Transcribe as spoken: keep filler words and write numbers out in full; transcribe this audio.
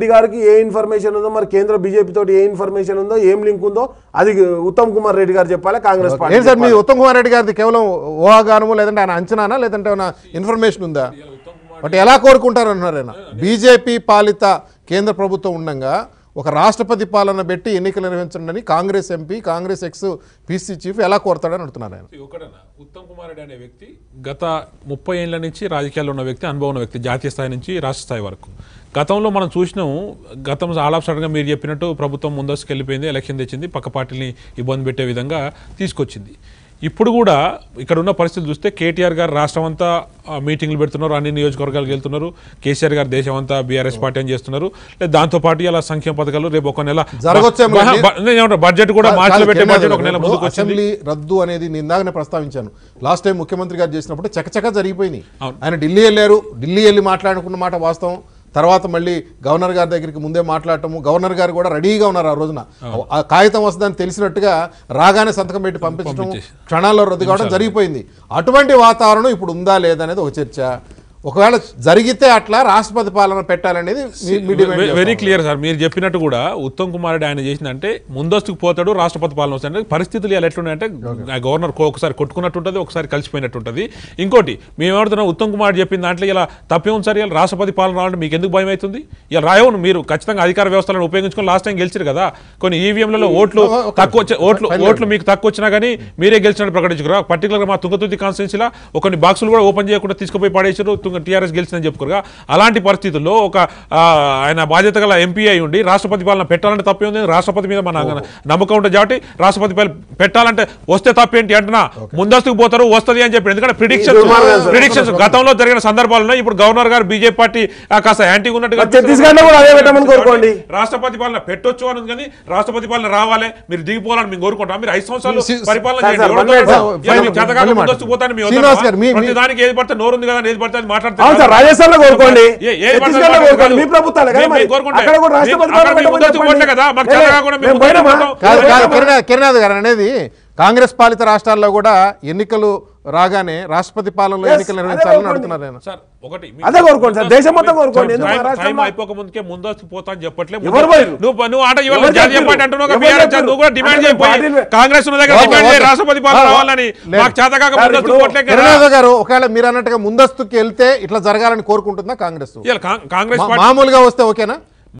రెడ్డి గారికి ఏ ఇన్ఫర్మేషన్ ఉందో మరి కేంద్ర బీజేపీ తోటి ఏ ఇన్ఫర్మేషన్ ఉందో ఏం లింక్ ఉందో అది ఉత్తమ్ కుమార్ రెడ్డి గారు చెప్పాలి కాంగ్రెస్ పార్టీ. సార్ మీ ఉత్తమ్ కుమార్ రెడ్డి గారిది కేవలం ఊహాగానము లేదంటే ఆయన అంచనానా లేదంటే ఏమైనా ఇన్ఫర్మేషన్ ఉందా? అంటే ఎలా కోరుకుంటారు అన్నారు ఆయన, బీజేపీ పాలిత కేంద్ర ప్రభుత్వం ఉండగా ఒక రాష్ట్రపతి పాలన పెట్టి ఎన్నికలు నిర్వహించండి Congress MP Congress ex PC chief ఎలా కోరుతాడని అడుగుతున్నారు ఆయన. ఒకటనా ఉత్తమ్ కుమార్ రెడ్డి అనే వ్యక్తి గత ముప్పై ఏళ్ళ నుంచి రాజకీయాల్లో ఉన్న వ్యక్తి, అనుభవం ఉన్న వ్యక్తి, జాతీయ స్థాయి నుంచి రాష్ట్ర స్థాయి వరకు. గతంలో మనం చూసినాం, గతం చాలా సడన్గా మీరు చెప్పినట్టు ప్రభుత్వం ముందస్తుకు వెళ్ళిపోయింది, ఎలక్షన్ తెచ్చింది, పక్క పార్టీని ఇబ్బంది పెట్టే విధంగా తీసుకొచ్చింది. ఇప్పుడు కూడా ఇక్కడ ఉన్న పరిస్థితులు చూస్తే కేటీఆర్ గారు రాష్ట్రం అంతా మీటింగ్లు పెడుతున్నారు, అన్ని నియోజకవర్గాలకు వెళ్తున్నారు, కేసీఆర్ గారు దేశం అంతా బీఆర్ఎస్ పార్టీ అని చేస్తున్నారు, లేదా దాంతోపాటు అలా సంక్షేమ పథకాలు రేపు ఒక నెల బడ్జెట్ కూడా మార్చి పెట్టే బడ్జెట్ ఒక నెల ముందుకు వచ్చింది. రద్దు అనేది నిందాగానే ప్రస్తావించాను లాస్ట్ టైం ముఖ్యమంత్రి గారు చేసినప్పుడు, చకచక జరిగిపోయింది. ఆయన ఢిల్లీ వెళ్ళారు, ఢిల్లీ వెళ్ళి మాట్లాడుకున్న మాట వాస్తవం, తర్వాత మళ్ళీ గవర్నర్ గారి దగ్గరికి ముందే మాట్లాడటము, గవర్నర్ గారు కూడా రెడీగా ఉన్నారు ఆ రోజున, ఆ కాగితం వస్తుందని తెలిసినట్టుగా రాగానే సంతకం పెట్టి పంపించడం, క్షణాల్లో రద్దు కావడం జరిగిపోయింది. అటువంటి వాతావరణం ఇప్పుడు ఉందా లేదా అనేది ఒక చర్చ. ఒకవేళ జరిగితే అట్లా రాష్ట్రపతి పాలన పెట్టాలనేది వెరీ క్లియర్ సార్. మీరు చెప్పినట్టు కూడా ఉత్తమ్ కుమార్ రెడ్డి ఆయన చేసిందంటే ముందస్తుకు పోతాడు, రాష్ట్రపతి పాలన వస్తాడు. పరిస్థితులు ఎలా ఎట్లున్నాయంటే గవర్నర్ ఒకసారి కొట్టుకున్నట్టు ఉంటుంది, ఒకసారి కలిసిపోయినట్టు ఉంటుంది. ఇంకోటి మేము ఏమడుతున్నాం, ఉత్తమ్ కుమార్ రెడ్డి చెప్పిన దాంట్లో ఇలా తప్పేమో సార్, ఇలా రాష్ట్రపతి పాలన రావాలంటే మీకు ఎందుకు భయం అవుతుంది? ఇలా రాయవును, మీరు ఖచ్చితంగా అధికార వ్యవస్థలను ఉపయోగించుకొని లాస్ట్ టైం గెలిచారు కదా, కొన్ని ఈవీఎంలలో ఓట్లు తక్కువ ఓట్లు ఓట్లు మీకు తక్కువ వచ్చినా కానీ మీరే గెలిచినట్టు ప్రకటించుకురా. పర్టికులర్గా మా తుంగతుర్తి కాన్స్టిట్యున్సీలో కొన్ని బాక్సులు కూడా ఓపెన్ చేయకుండా తీసుకుపోయి పడేసారు, టీఆర్ఎస్ గెలిచిందని చెప్పుకోరుగా. అలాంటి పరిస్థితుల్లో ఒక ఆయన బాధ్యత గల ఎంపీ అయి ఉండి రాష్ట్రపతి పాలన పెట్టాలంటే తప్పేముంది? రాష్ట్రపతి మీద మన నమ్మకం ఉంటుంది కాబట్టి రాష్ట్రపతి పాలన పెట్టాలంటే వస్తే తప్పేంటి అంటున్నా, ముందస్తుకు పోతారు వస్తుంది అని చెప్పి. ఎందుకంటే ప్రిడిక్షన్స్ ప్రిడిక్షన్స్ గతంలో జరిగిన సందర్భాలు ఉన్నాయి. ఇప్పుడు గవర్నర్ గారు బీజేపీ పార్టీ కాస్త యాంటీ ఉన్నట్టుగా రాష్ట్రపతి పాలన పెట్టొచ్చు అని, కానీ రాష్ట్రపతి పాలన రావాలి, మీరు దిగిపోవాలని మేము కోరుకుంటాం. మీరు ఐదు సంవత్సరాలు పరిపాలన చేతకాక ముందస్తుకు పోతాను మేము దానికి ఏది పడితే నోరుంది కదా, ఏది పడితే రాజస్థాన్ లో కోరుకోండి, కిరణాథ్ గారు అనేది కాంగ్రెస్ పాలిత రాష్ట్రాల్లో కూడా ఎన్నికలు రాగానే రాష్ట్రపతి పాలనలో ఎన్నికలు నిర్వహించాలని అడుగుతున్నారు. ఒకవేళ మీరు అన్నట్టుగా ముందస్తుకి వెళ్తే ఇట్లా జరగాలని కోరుకుంటుందా కాంగ్రెస్? మామూలుగా వస్తే ఓకేనా?